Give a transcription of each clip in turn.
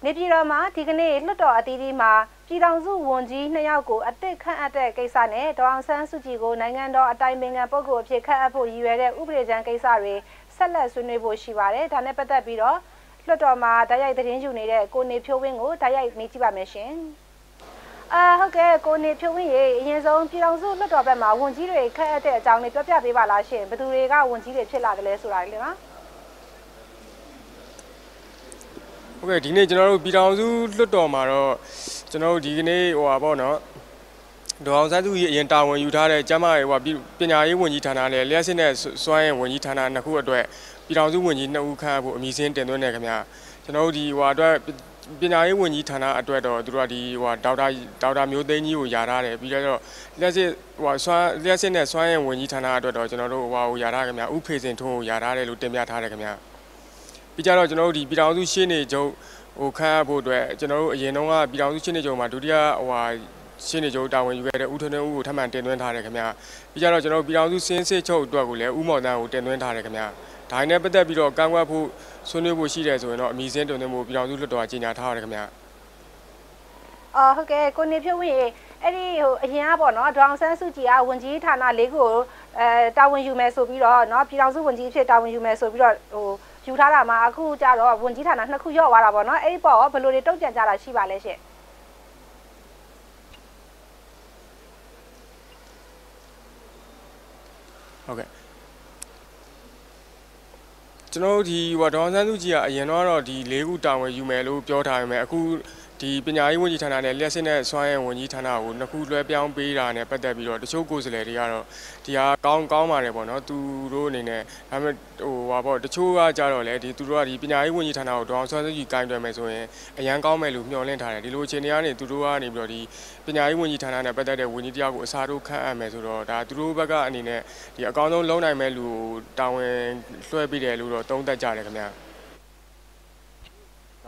你知道吗？这个呢，老早弟弟嘛，只当做文具那样过，一对看一对，给啥呢？当三十几个能按到一对面啊，包括撇看一部以外的五百张给啥嘞？十来岁内部喜欢嘞，他那不得比了。老早嘛，大家一天就那嘞，过年票问我，大家没几把没行。啊，好个过年票问也，现在只当做老早办嘛，文具嘞看一对，长得漂漂白白那些，不都人家文具嘞撇哪个来说来了吗？ OK， 今天今朝我比上周六多嘛咯，今朝今天我包呢，多上周也因单位有他嘞，加嘛我比别人也问起他那嘞，两些呢算也问起他那那苦多，比上周问起那我看不明显点多那个咩，今朝的我多别人也问起他那多多，多的我到达没有得你有压他嘞，比如说两些我算两些呢算也问起他那多多，今朝都我有压他个咩，5%通压他嘞，6点压他嘞个咩。 比较了，今朝的比较都现在就我看不对，今朝沿路啊比较都现在就嘛，昨天话现在就单位有个的5,500，他们点断他嘞个咩？比较了，今朝比较都现在就多过来5毛钱，我点断他嘞个咩？他那不得比较刚刚铺孙女不洗的时候喏，明显就那么比较都多几年他嘞个咩？哦，好个，过年票位，哎哩现在啵喏，长三手机啊，文具他那那个单位有卖手表咯，喏，比较都文具些单位有卖手表咯，哦。 就他那嘛，苦家了，问起他那那苦要娃了不？那哎包，不罗的都见家了，七八来些。OK， 今朝的我长三手机啊，现在了的内部单位有买路标台买，苦的别人问起他那嘞，那些呢商业问起他那，那苦来别人背啦呢，不得比了，小故事来的呀了。 ที่อาเก่าเก่ามาเลยบ่เนาะตู้โลนี่เนี่ยทำให้โอ้ว่าบ่ตะชู้ก็จ้ะတော့แหละဒီသူတို့อ่ะဒီပညာရေးဝန်ကြီးဌာနကိုတောင်းဆိုဆိုကြီးကင်တွယ်မယ်ဆိုရင်အရန်ကောင်းမယ်လို့မျှော်လင့်ထားတယ်ဒီလိုအချိန်တွေကနေသူတို့ကနေပြီးတော့ဒီပညာရေးဝန်ကြီးဌာနနဲ့ပတ်သက်တဲ့ဝန်ကြီးတရားကိုအစားထိုးခန့်အပ်မယ်ဆိုတော့ဒါသူတို့ဘက်ကအနေနဲ့ဒီအကောင်းဆုံးလုံးနိုင်မယ်လို့တာဝန်လွှဲပေးတယ်လို့တော့သုံးသပ်ကြတယ်ခင်ဗျာ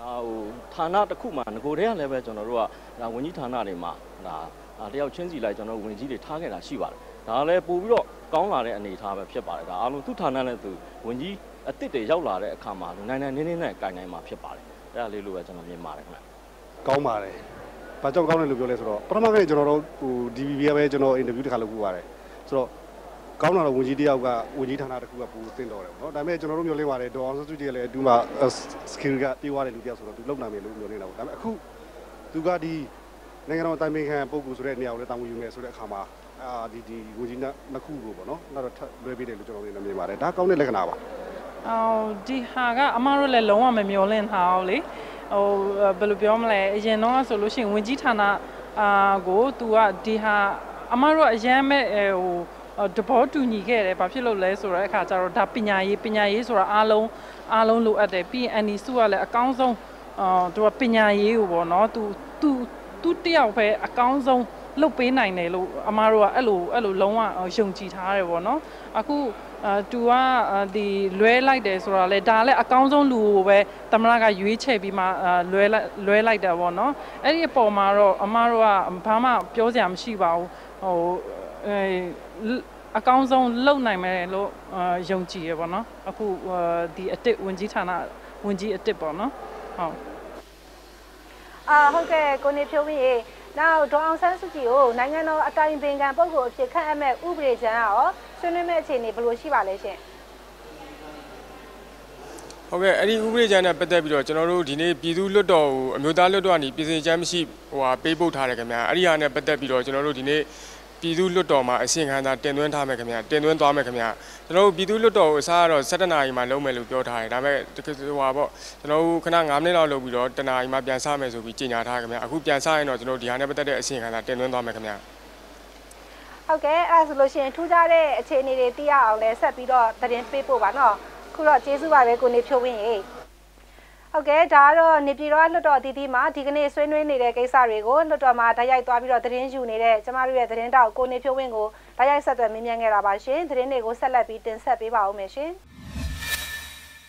ဒါဟိုဌာနတစ်ခုမှာငကိုတွေကလည်းပဲကျွန်တော်တို့ကဒါဝန်ကြီးဌာနတွေမှာဒါတယောက်ချင်းစီလိုက်ကျွန်တော်ဝန်ကြီးတွေထားခဲ့တာရှိပါတယ် ဒါလည်းပို့ပြီးတော့ကောင်းလာတဲ့အနေအထားပဲဖြစ်ပါတယ်ဒါအားလုံးသူ့ဌာနနဲ့သူဝန်ကြီးအသစ်တွေရောက်လာတဲ့အခါမှာနိုင်နိုင်နင်းနင်းနဲ့ကိုင်နိုင်မှာဖြစ်ပါတယ်အဲ့ဒါလေးလိုပဲကျွန်တော်မြင်ပါတယ်ခင်ဗျကောင်းပါတယ်ဘာကြောင့်ကောင်းလဲလို့ပြောလဲဆိုတော့ပထမကနေ့ကျွန်တော်တို့ဟို DBB ပဲကျွန်တော်အင်တာဗျူးတစ်ခါလုပ်ခဲ့ပါတယ်ဆိုတော့ကောင်းလာတော့ဝန်ကြီးတယောက်ကဝန်ကြီးဌာနတစ်ခုကပို့တင်တော်တယ်ပေါ့နော်ဒါပေမဲ့ကျွန်တော်တို့မျှော်လင့်ပါတယ်ဒေါ်အောင်ဆန်းစုကြည်ကလည်းအတူမှ skill ကပြေးသွားတဲ့လူတယောက်ဆိုတော့သူလောက်နိုင်မယ်လို့မျှော်လင့်တာပေါ့ဒါပေမဲ့အခုသူကဒီနိုင်ငံတော်တိုင်ပင်ခံပုဂ္ဂိုလ်ဆိုတဲ့နေရာကိုလည်းတာဝန်ယူမယ်ဆိုတဲ့အခါမှာ ဒီဝန်ကြီးနှစ်ခုကိုပေါ့နော်နောက်တော့ထပ်လွှဲပေးတယ်လို့ကျွန်တော်လည်းမြင်ပါတယ်ဒါကောင်းတဲ့လက္ခဏာပါအော်ဒီဟာကအမားတို့လည်းလုံးဝမမျှော်လင့်ထားအောင်လေဟိုဘယ်လိုပြောမလဲအရင်တော့ဆိုလို့ရှိရင်ဝန်ကြီးဌာနကို तू ကဒီဟာအမားတို့အရင်မဲ့ဟိုတဘောတူညီခဲ့တယ်ဘာဖြစ်လို့လဲဆိုတော့အခါကျတော့ဒါပညာရေးဆိုတာအားလုံးလိုအပ်တယ်ပြီးရင်အန်ဒီစုကလည်းအကောင်းဆုံးသူကပညာရေးကိုပေါ့နော် तू တယောက်ပဲအကောင်းဆုံး လုပ်ပေးနိုင်တယ်လို့အမားတို့ကအဲ့လိုလုံးဝယုံကြည်ထားတယ်ပေါ့နော်အခုသူကဒီလွဲလိုက်တယ်ဆိုတာလေဒါလည်းအကောင်းဆုံးလူကိုပဲသမရကရွေးချယ်ပြီးမှလွဲလိုက်တာပေါ့နော်အဲ့ဒီအပေါ်မှာတော့အမားတို့ကဘာမှပြောစရာမရှိပါဘူးဟိုအကောင်းဆုံးလုပ်နိုင်မယ်လို့ယုံကြည်ရပေါ့နော်အခုဒီအစ်စ်ဝန်ကြီးဌာနဝန်ကြီးအစ်စ်ပေါ့နော်ဟုတ်ဟုတ်ကဲ့ကိုနေဖြိုးမင်းရေ 那中央三书记哦，那个喏，大英平干包括去看俺们500张哦，孙女们去你不落西吧那些。OK， 哎，你500张呢，不得不了，今朝路今天比如6道，没有打6道呢，比如咱们是话背包他那个咩，哎，你安呢不得不了，今朝路今天。 比如6道嘛，先看他点段他们个咩，点段多么个咩。然后比如6道啥咯，7哪一嘛，老么老表态，但咪这个话啵。然后看那俺们那老比咯，7哪一嘛变啥咪就比今年他个咩，啊，古变啥喏，然后底下呢不得的先看他点段多么个咩。好个，俺是罗先，出家嘞，前年嘞底下后嘞，啥比咯，他连背包完咯，可咯，结束话嘞，过年票完耶。 ဟုတ်ကဲ့ဒါတော့နေပြည်တော်လွတ်တော်တီတီမှာဒီကနေ့ဆွေးနွေးနေတဲ့ကိစ္စတွေကိုလွတ်တော်မှာတိုက်ရိုက်သွားပြီးတော့သတင်းယူနေတဲ့ကျမတို့ရဲ့သတင်းတောက်ကိုနေဖြိုးဝင်းကိုတိုက်ရိုက်ဆက်သွယ်မေးမြန်းခဲ့တာပါရှင်သတင်းတွေကိုဆက်လက်ပြီးတင်ဆက်ပေးပါဦးမယ်ရှင်